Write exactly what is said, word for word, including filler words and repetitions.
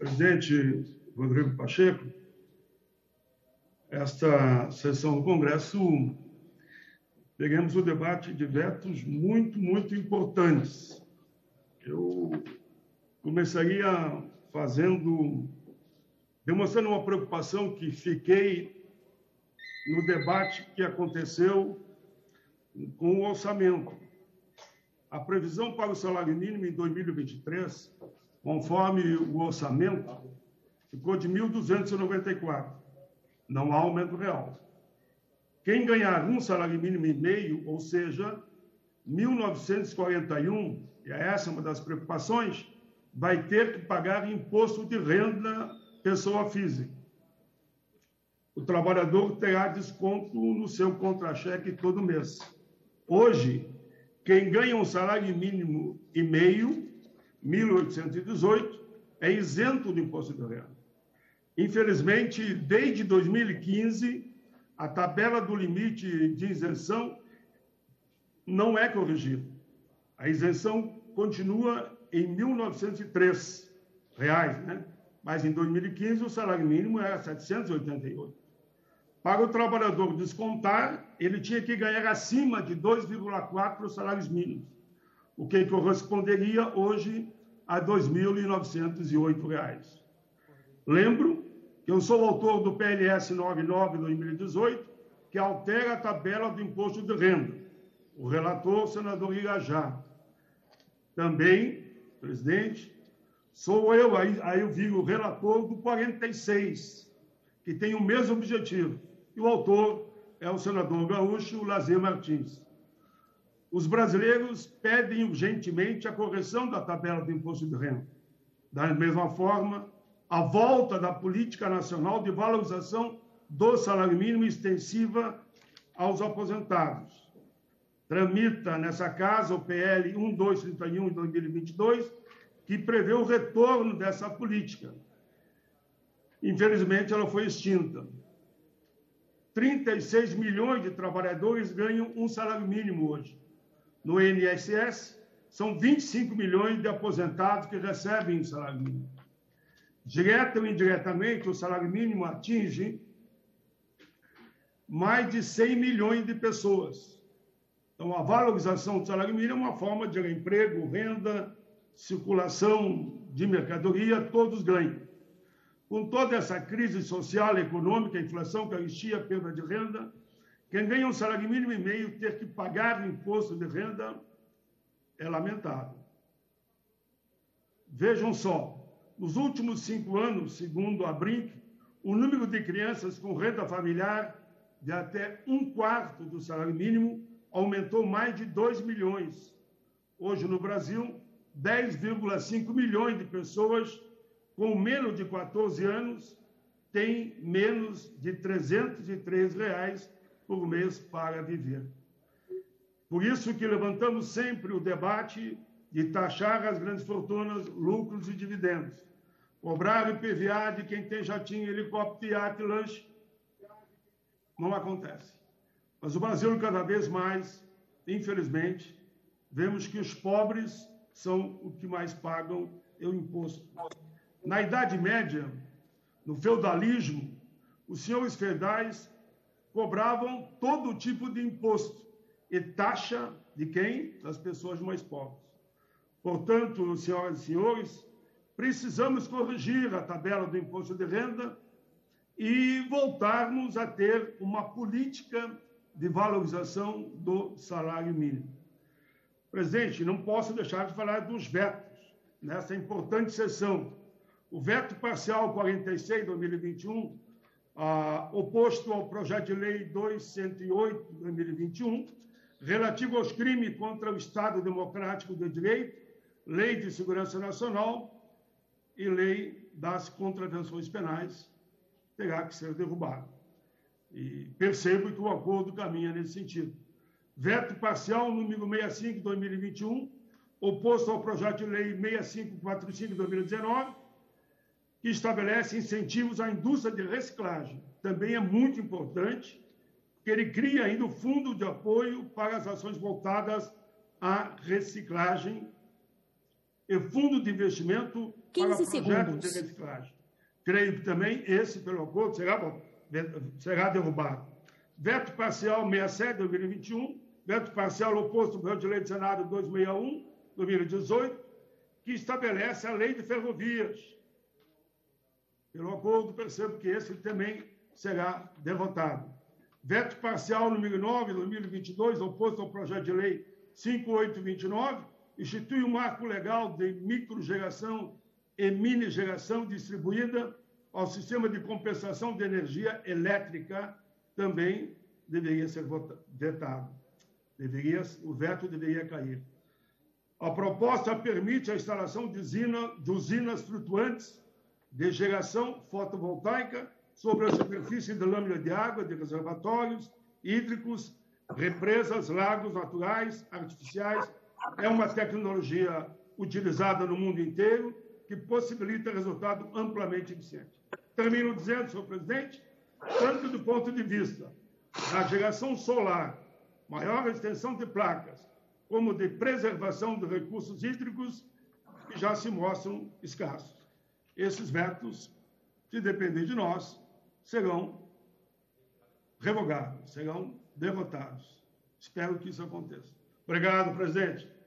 presidente Rodrigo Pacheco, esta sessão do Congresso, pegamos o debate de vetos muito, muito importantes. Eu começaria fazendo, demonstrando uma preocupação que fiquei no debate que aconteceu com o orçamento. A previsão para o salário mínimo em dois mil e vinte e três, conforme o orçamento, ficou de mil duzentos e noventa e quatro. Não há aumento real. Quem ganhar um salário mínimo e meio, ou seja, mil novecentos e quarenta e um, e essa é uma das preocupações, vai ter que pagar imposto de renda pessoa física. O trabalhador terá desconto no seu contra-cheque todo mês. Hoje, quem ganha um salário mínimo e meio, mil oitocentos e dezoito, é isento do imposto de renda. Infelizmente, desde dois mil e quinze, a tabela do limite de isenção não é corrigida. A isenção continua em mil novecentos e três reais, né? Mas em dois mil e quinze o salário mínimo era setecentos e oitenta e oito reais. Para o trabalhador descontar, ele tinha que ganhar acima de dois vírgula quatro salários mínimos, o que corresponderia hoje a dois mil novecentos e oito reais. Lembro que eu sou autor do P L S noventa e nove barra dois mil e dezoito, que altera a tabela do imposto de renda. O relator, o senador Irajá. Também, presidente, sou eu, aí, aí eu vi o relator do quarenta e seis, que tem o mesmo objetivo. E o autor é o senador gaúcho, Lazer Martins. Os brasileiros pedem urgentemente a correção da tabela do imposto de renda. Da mesma forma, a volta da política nacional de valorização do salário mínimo extensiva aos aposentados. Tramita nessa casa o P L doze trinta e um de dois mil e vinte e dois, que prevê o retorno dessa política. Infelizmente, ela foi extinta. trinta e seis milhões de trabalhadores ganham um salário mínimo hoje. No I N S S, são vinte e cinco milhões de aposentados que recebem um salário mínimo. Direta ou indiretamente, o salário mínimo atinge mais de cem milhões de pessoas. Então, a valorização do salário mínimo é uma forma de emprego, renda, circulação de mercadoria, todos ganham. Com toda essa crise social, econômica, inflação, caristia, perda de renda, quem ganha um salário mínimo e meio ter que pagar o imposto de renda é lamentável. Vejam só, nos últimos cinco anos, segundo a BRINC, o número de crianças com renda familiar de até um quarto do salário mínimo aumentou mais de dois milhões. Hoje, no Brasil, dez vírgula cinco milhões de pessoas com menos de quatorze anos têm menos de trezentos e três reais por mês para viver. Por isso que levantamos sempre o debate de taxar as grandes fortunas, lucros e dividendos, cobrar o I P V A de quem tem jatinho, helicóptero, iate, lanche. Não acontece. Mas o Brasil, cada vez mais, infelizmente, vemos que os pobres são o que mais pagam o imposto. Na Idade Média, no feudalismo, os senhores feudais cobravam todo tipo de imposto e taxa de quem? Das pessoas mais pobres. Portanto, senhoras e senhores, precisamos corrigir a tabela do imposto de renda e voltarmos a ter uma política de valorização do salário mínimo. Presidente, não posso deixar de falar dos vetos nessa importante sessão. O veto parcial quarenta e seis barra dois mil e vinte e um, ah, oposto ao projeto de lei duzentos e cento e oito barra dois mil e vinte e um, relativo aos crimes contra o Estado Democrático de Direito, Lei de Segurança Nacional e Lei das Contravenções Penais, terá que ser derrubado. E percebo que o acordo caminha nesse sentido. Veto parcial número sessenta e cinco barra dois mil e vinte e um, oposto ao projeto de lei sessenta e cinco barra quarenta e cinco barra dois mil e dezenove, que estabelece incentivos à indústria de reciclagem. Também é muito importante, porque ele cria ainda o fundo de apoio para as ações voltadas à reciclagem e fundo de investimento quinze segundos. De reciclagem. Creio que também esse, pelo acordo, será, será derrubado. Veto parcial sessenta e sete, dois mil e vinte e um, veto parcial oposto ao projeto de lei do Senado duzentos e sessenta e um, dois mil e dezoito, que estabelece a lei de ferrovias. Pelo acordo, percebo que esse também será derrotado. Veto parcial número nove, dois mil e vinte e dois, oposto ao projeto de lei cinco mil oitocentos e vinte e nove, institui um marco legal de microgeração e minigeração distribuída ao sistema de compensação de energia elétrica, também deveria ser vetado. Deveria, o veto deveria cair. A proposta permite a instalação de, usina, de usinas flutuantes de geração fotovoltaica sobre a superfície de lâmina de água, de reservatórios hídricos, represas, lagos naturais, artificiais. É uma tecnologia utilizada no mundo inteiro que possibilita resultado amplamente eficiente. Termino dizendo, senhor presidente, tanto do ponto de vista da geração solar, maior extensão de placas, como de preservação de recursos hídricos, que já se mostram escassos. Esses vetos, se depender de nós, serão revogados, serão derrotados. Espero que isso aconteça. Obrigado, presidente.